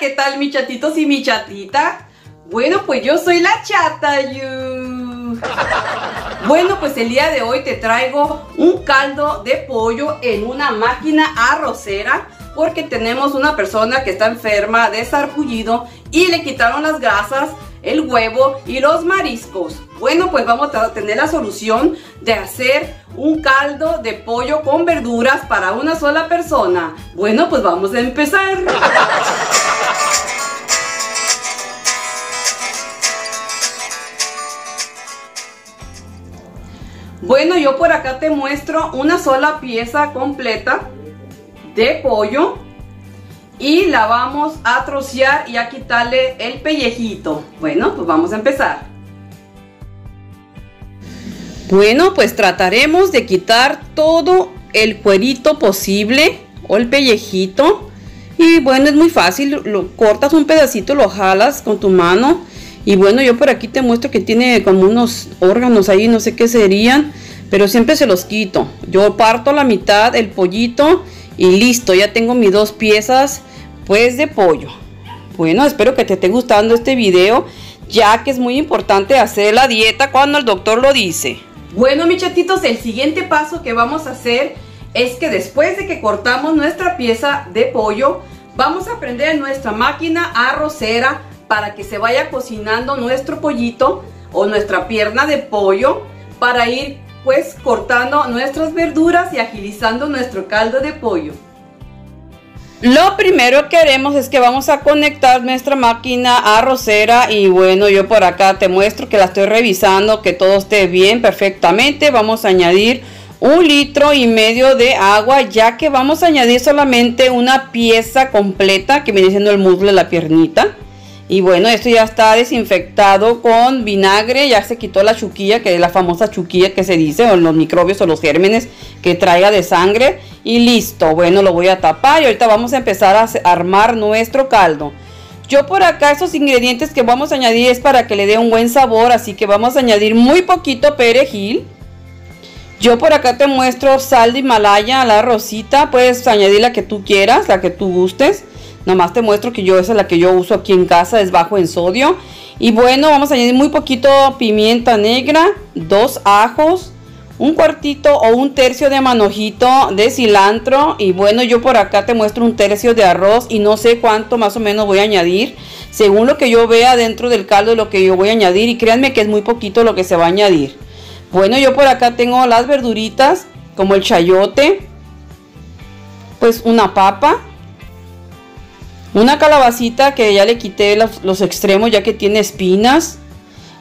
¿qué tal mis chatitos y mi chatita? Bueno, pues yo soy la Chatayou. Bueno, pues el día de hoy te traigo un caldo de pollo en una máquina arrocera porque tenemos una persona que está enferma de sarpullido y le quitaron las grasas, el huevo y los mariscos. Bueno, pues vamos a tener la solución de hacer un caldo de pollo con verduras para una sola persona. Bueno, pues vamos a empezar. Bueno, yo por acá te muestro una sola pieza completa de pollo y la vamos a trocear y a quitarle el pellejito. Bueno, pues vamos a empezar. Bueno, pues trataremos de quitar todo el cuerito posible o el pellejito. Y bueno, es muy fácil, lo cortas un pedacito, lo jalas con tu mano. Y bueno, yo por aquí te muestro que tiene como unos órganos ahí, no sé qué serían, pero siempre se los quito. Yo parto la mitad el pollito y listo, ya tengo mis dos piezas pues de pollo. Bueno, espero que te esté gustando este video, ya que es muy importante hacer la dieta cuando el doctor lo dice. Bueno, mis chatitos, el siguiente paso que vamos a hacer es que después de que cortamos nuestra pieza de pollo, vamos a prender nuestra máquina arrocera para que se vaya cocinando nuestro pollito o nuestra pierna de pollo para ir pues cortando nuestras verduras y agilizando nuestro caldo de pollo. Lo primero que haremos es que vamos a conectar nuestra máquina arrocera y bueno, yo por acá te muestro que la estoy revisando, que todo esté bien perfectamente. Vamos a añadir 1,5 litros de agua, ya que vamos a añadir solamente una pieza completa que viene siendo el muslo, la piernita. Y bueno, esto ya está desinfectado con vinagre, ya se quitó la chuquilla, que es la famosa chuquilla que se dice, o los microbios o los gérmenes que traiga de sangre. Y listo, bueno, lo voy a tapar y ahorita vamos a empezar a armar nuestro caldo. Yo por acá esos ingredientes que vamos a añadir es para que le dé un buen sabor, así que vamos a añadir muy poquito perejil. Yo por acá te muestro sal de Himalaya, la rosita, puedes añadir la que tú quieras, la que tú gustes. Nomás te muestro que yo esa es la que yo uso aquí en casa, es bajo en sodio. Y bueno, vamos a añadir muy poquito pimienta negra, 2 ajos. 1/4 o 1/3 de manojito de cilantro. Y bueno, yo por acá te muestro 1/3 de arroz y no sé cuánto más o menos voy a añadir, según lo que yo vea dentro del caldo, lo que yo voy a añadir. Y créanme que es muy poquito lo que se va a añadir. Bueno, yo por acá tengo las verduritas, como el chayote, pues una papa, una calabacita que ya le quité los extremos ya que tiene espinas.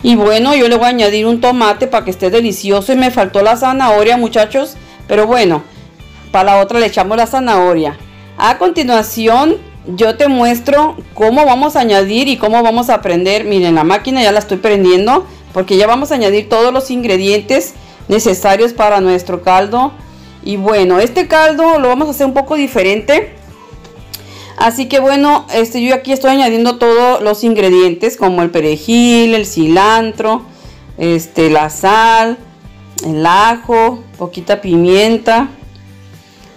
Y bueno, yo le voy a añadir un tomate para que esté delicioso. Y me faltó la zanahoria, muchachos, pero bueno, para la otra le echamos la zanahoria. A continuación yo te muestro cómo vamos a añadir y cómo vamos a prender. Miren, la máquina ya la estoy prendiendo porque ya vamos a añadir todos los ingredientes necesarios para nuestro caldo. Y bueno, este caldo lo vamos a hacer un poco diferente. Así que bueno, yo aquí estoy añadiendo todos los ingredientes como el perejil, el cilantro, la sal, el ajo, poquita pimienta.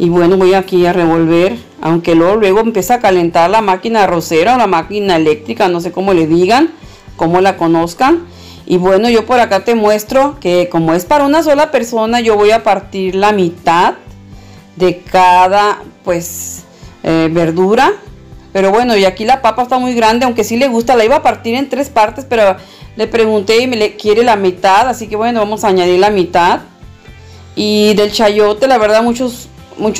Y bueno, voy aquí a revolver, aunque luego empieza a calentar la máquina arrocera o la máquina eléctrica, no sé cómo le digan, cómo la conozcan. Y bueno, yo por acá te muestro que como es para una sola persona, yo voy a partir la mitad de cada, pues... verdura. Pero bueno, y aquí la papa está muy grande, aunque sí le gusta, la iba a partir en 3 partes, pero le pregunté y quiere la mitad, así que bueno, vamos a añadir la mitad. Y del chayote, la verdad muchos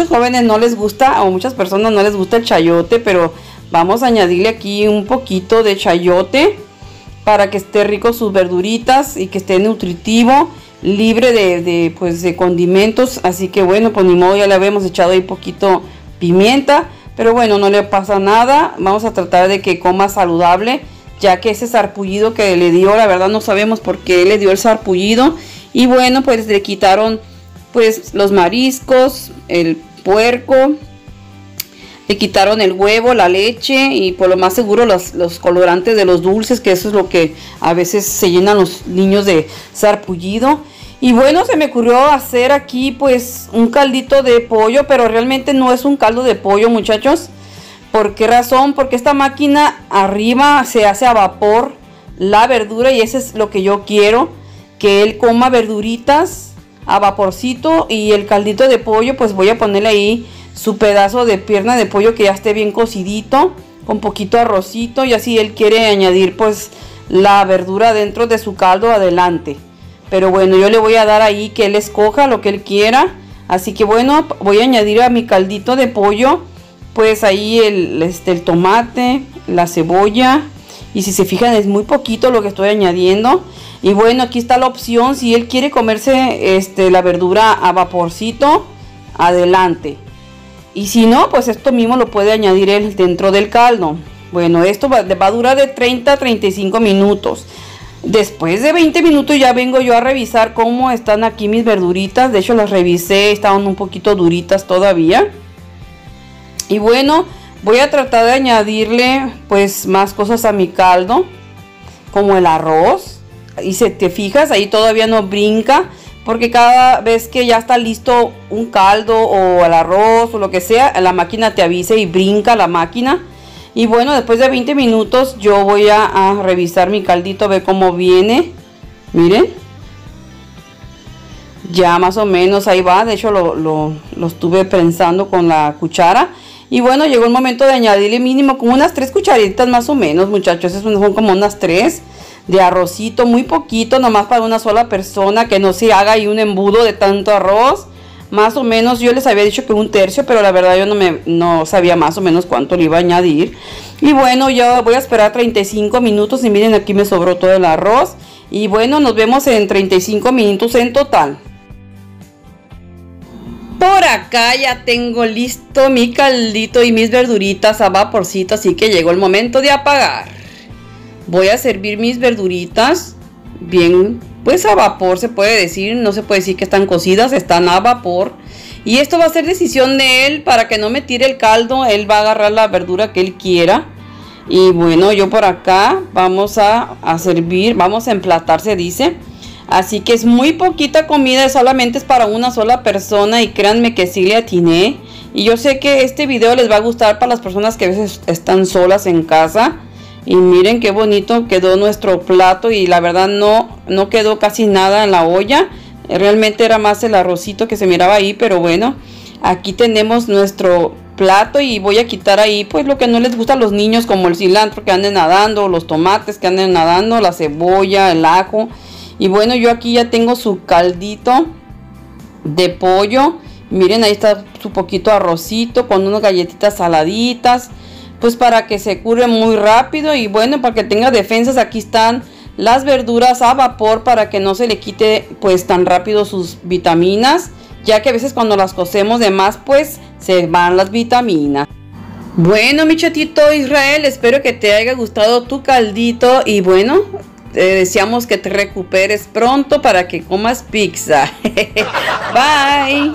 jóvenes no les gusta, o muchas personas no les gusta el chayote, pero vamos a añadirle aquí un poquito de chayote para que esté rico sus verduritas y que esté nutritivo, libre de condimentos. Así que bueno, pues ni modo, ya le habíamos echado ahí poquito pimienta, pero bueno, no le pasa nada. Vamos a tratar de que coma saludable, ya que ese sarpullido que le dio, la verdad no sabemos por qué le dio el sarpullido. Y bueno, pues le quitaron pues los mariscos, el puerco, le quitaron el huevo, la leche y por lo más seguro los colorantes de los dulces, que eso es lo que a veces se llenan los niños de sarpullido. Y bueno, se me ocurrió hacer aquí pues un caldito de pollo, pero realmente no es un caldo de pollo, muchachos. ¿Por qué razón? Porque esta máquina arriba se hace a vapor la verdura y eso es lo que yo quiero, que él coma verduritas a vaporcito, y el caldito de pollo pues voy a ponerle ahí su pedazo de pierna de pollo que ya esté bien cocidito, con poquito arrocito, y así él quiere añadir pues la verdura dentro de su caldo adelante. Pero bueno, yo le voy a dar ahí que él escoja lo que él quiera, así que bueno, voy a añadir a mi caldito de pollo pues ahí el tomate, la cebolla, y si se fijan es muy poquito lo que estoy añadiendo. Y bueno, aquí está la opción, si él quiere comerse la verdura a vaporcito, adelante, y si no, pues esto mismo lo puede añadir él dentro del caldo. Bueno, esto va a durar de 30 a 35 minutos. Después de 20 minutos ya vengo yo a revisar cómo están aquí mis verduritas. De hecho las revisé, estaban un poquito duritas todavía. Y bueno, voy a tratar de añadirle pues más cosas a mi caldo, como el arroz. Y si te fijas, ahí todavía no brinca, porque cada vez que ya está listo un caldo o el arroz o lo que sea, la máquina te avisa y brinca la máquina. Y bueno, después de 20 minutos yo voy a revisar mi caldito, a ver cómo viene. Miren, ya más o menos ahí va. De hecho lo estuve prensando con la cuchara. Y bueno, llegó el momento de añadirle mínimo como unas 3 cucharitas más o menos, muchachos. Esas son como unas 3 de arrocito, muy poquito, nomás para una sola persona, que no se haga ahí un embudo de tanto arroz. Más o menos, yo les había dicho que 1/3, pero la verdad yo no sabía más o menos cuánto le iba a añadir. Y bueno, yo voy a esperar 35 minutos y miren, aquí me sobró todo el arroz. Y bueno, nos vemos en 35 minutos en total. Por acá ya tengo listo mi caldito y mis verduritas a vaporcito, así que llegó el momento de apagar. Voy a servir mis verduritas bien, pues a vapor se puede decir, no se puede decir que están cocidas, están a vapor. Y esto va a ser decisión de él, para que no me tire el caldo, él va a agarrar la verdura que él quiera. Y bueno, yo por acá vamos a servir, vamos a emplatar, se dice. Así que es muy poquita comida, solamente es para una sola persona, y créanme que sí le atiné. Y yo sé que este video les va a gustar para las personas que a veces están solas en casa. Y miren qué bonito quedó nuestro plato, y la verdad no quedó casi nada en la olla. Realmente era más el arrocito que se miraba ahí, pero bueno, aquí tenemos nuestro plato. Y voy a quitar ahí pues lo que no les gusta a los niños, como el cilantro que anden nadando, los tomates que anden nadando, la cebolla, el ajo. Y bueno, yo aquí ya tengo su caldito de pollo. Miren, ahí está su poquito arrocito con unas galletitas saladitas, pues para que se cure muy rápido. Y bueno, para que tenga defensas, aquí están las verduras a vapor, para que no se le quite pues tan rápido sus vitaminas, ya que a veces cuando las cocemos de más pues se van las vitaminas. Bueno, mi chatito Israel, espero que te haya gustado tu caldito. Y bueno, te deseamos que te recuperes pronto para que comas pizza. Bye.